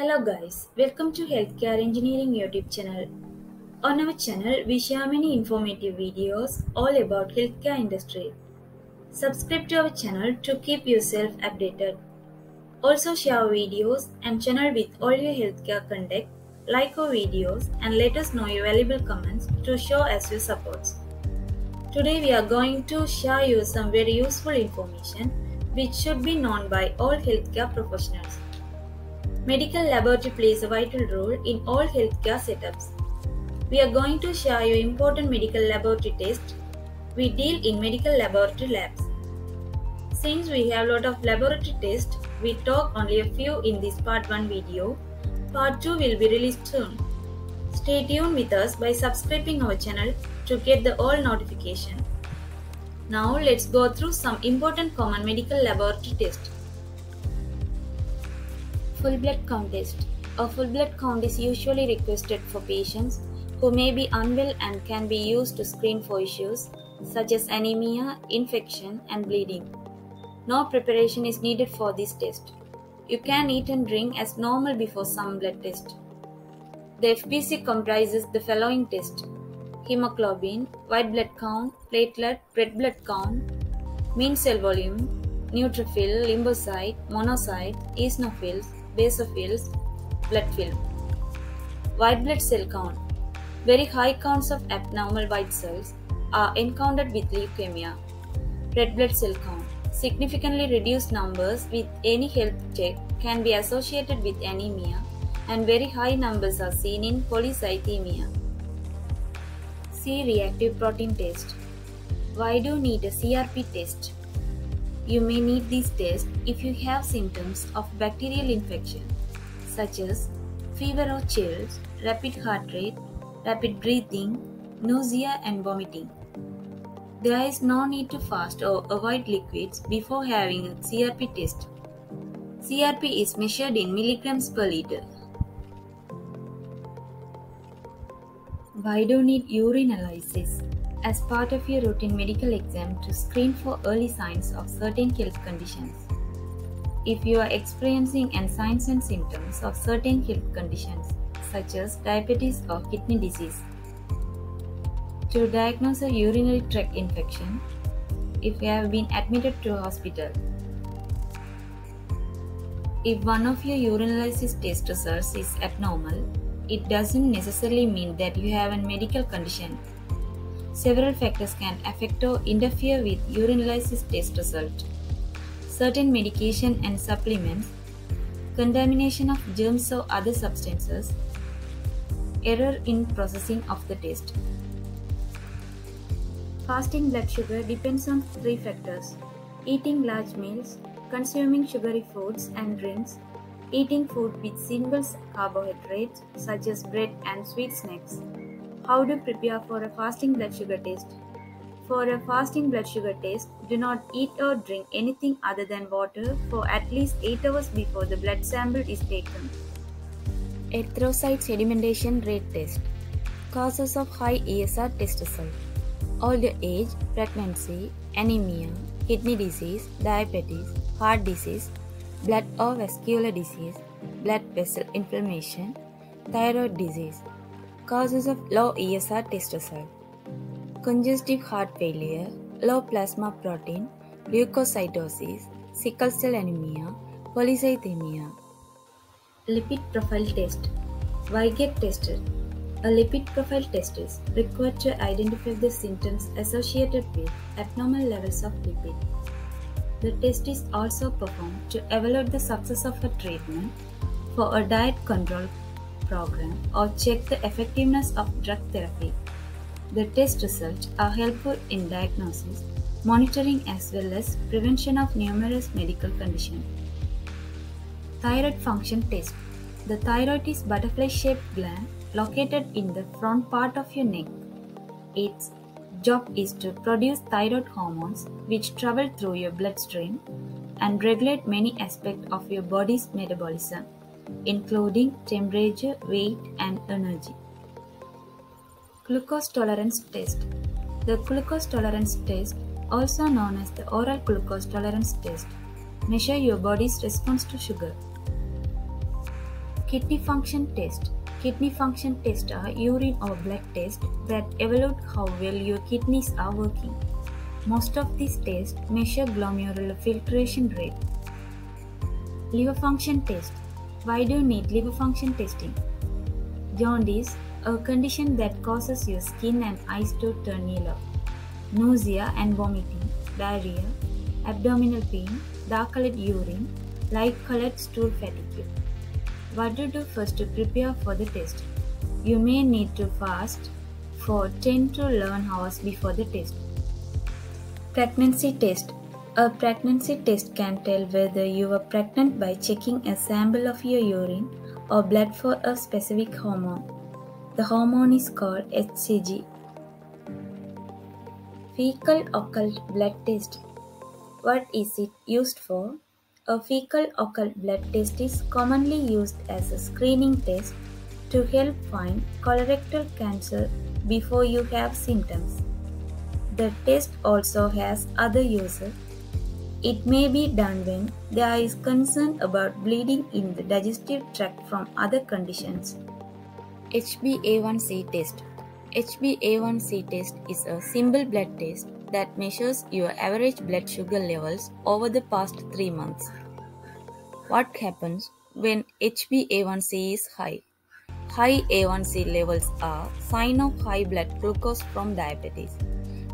Hello guys, welcome to Healthcare Engineering YouTube channel. On our channel, we share many informative videos all about healthcare industry. Subscribe to our channel to keep yourself updated. Also share our videos and channel with all your healthcare contact, like our videos and let us know your valuable comments to show us your supports. Today we are going to share you some very useful information which should be known by all healthcare professionals. Medical laboratory plays a vital role in all healthcare setups. We are going to share you important medical laboratory tests. We deal in medical laboratory labs. Since we have a lot of laboratory tests, we talk only a few in this part 1 video. Part 2 will be released soon. Stay tuned with us by subscribing our channel to get the all notification. Now let's go through some important common medical laboratory tests. Full blood count test. A full blood count is usually requested for patients who may be unwell and can be used to screen for issues such as anemia, infection, and bleeding. No preparation is needed for this test. You can eat and drink as normal before some blood test. The FBC comprises the following tests: hemoglobin, white blood count, platelet, red blood count, mean cell volume, neutrophil, lymphocyte, monocyte, eosinophils, basophils, blood film. White blood cell count. Very high counts of abnormal white cells are encountered with leukemia. Red blood cell count. Significantly reduced numbers with any health check can be associated with anemia, and very high numbers are seen in polycythemia. C-reactive protein test. Why do you need a CRP test? You may need this test if you have symptoms of bacterial infection such as fever or chills, rapid heart rate, rapid breathing, nausea and vomiting. There is no need to fast or avoid liquids before having a CRP test. CRP is measured in milligrams per liter. Why do you need urine analysis? As part of your routine medical exam to screen for early signs of certain health conditions. If you are experiencing signs and symptoms of certain health conditions such as diabetes or kidney disease. To diagnose a urinary tract infection if you have been admitted to a hospital. If one of your urinalysis test results is abnormal, it doesn't necessarily mean that you have a medical condition. Several factors can affect or interfere with urinalysis test result. Certain medication and supplements, contamination of germs or other substances, error in processing of the test. Fasting blood sugar depends on 3 factors: eating large meals, consuming sugary foods and drinks, eating food with simple carbohydrates such as bread and sweet snacks. How to prepare for a fasting blood sugar test? For a fasting blood sugar test, do not eat or drink anything other than water for at least 8 hours before the blood sample is taken. Erythrocyte sedimentation rate test. Causes of high ESR test result. Older age, pregnancy, anemia, kidney disease, diabetes, heart disease, blood or vascular disease, blood vessel inflammation, thyroid disease. Causes of low ESR test result. Congestive heart failure, low plasma protein, leukocytosis, sickle cell anemia, polycythemia. Lipid profile test. Why get tested? A lipid profile test is required to identify the symptoms associated with abnormal levels of lipid. The test is also performed to evaluate the success of a treatment for a diet control program or check the effectiveness of drug therapy. The test results are helpful in diagnosis, monitoring as well as prevention of numerous medical conditions. Thyroid function test. The thyroid is a butterfly-shaped gland located in the front part of your neck. Its job is to produce thyroid hormones which travel through your bloodstream and regulate many aspects of your body's metabolism, including temperature, weight, and energy. Glucose tolerance test. The glucose tolerance test, also known as the oral glucose tolerance test, measures your body's response to sugar. Kidney function test. Kidney function tests are urine or blood tests that evaluate how well your kidneys are working. Most of these tests measure glomerular filtration rate. Liver function test. Why do you need liver function testing? Jaundice, a condition that causes your skin and eyes to turn yellow. Nausea and vomiting, diarrhea, abdominal pain, dark-colored urine, light-colored stool fatigue. What do you do first to prepare for the test? You may need to fast for 10 to 11 hours before the test. Pregnancy test. A pregnancy test can tell whether you are pregnant by checking a sample of your urine or blood for a specific hormone. The hormone is called HCG. Fecal occult blood test. What is it used for? A fecal occult blood test is commonly used as a screening test to help find colorectal cancer before you have symptoms. The test also has other uses. It may be done when there is concern about bleeding in the digestive tract from other conditions. HbA1c test. HbA1c test is a simple blood test that measures your average blood sugar levels over the past 3 months. What happens when HbA1c is high? High A1c levels are a sign of high blood glucose from diabetes.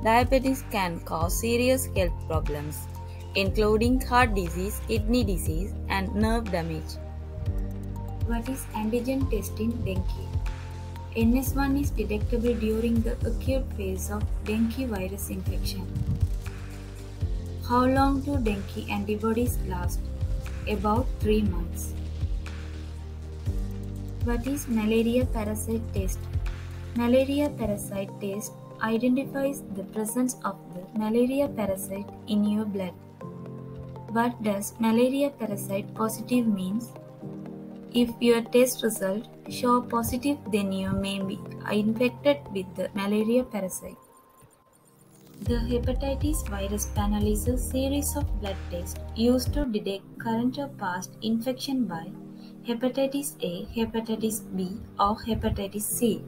Diabetes can cause serious health problems, including heart disease, kidney disease, and nerve damage. What is antigen test in dengue? NS1 is detectable during the acute phase of dengue virus infection. How long do dengue antibodies last? About 3 months. What is malaria parasite test? Malaria parasite test identifies the presence of the malaria parasite in your blood. What does malaria parasite positive means? If your test result show positive, then you may be infected with the malaria parasite. The hepatitis virus panel is a series of blood tests used to detect current or past infection by hepatitis A, hepatitis B, or hepatitis C.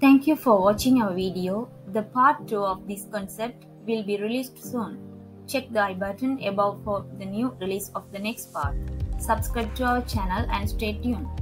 Thank you for watching our video. The part 2 of this concept will be released soon. Check the I button above for the new release of the next part. Subscribe to our channel and stay tuned.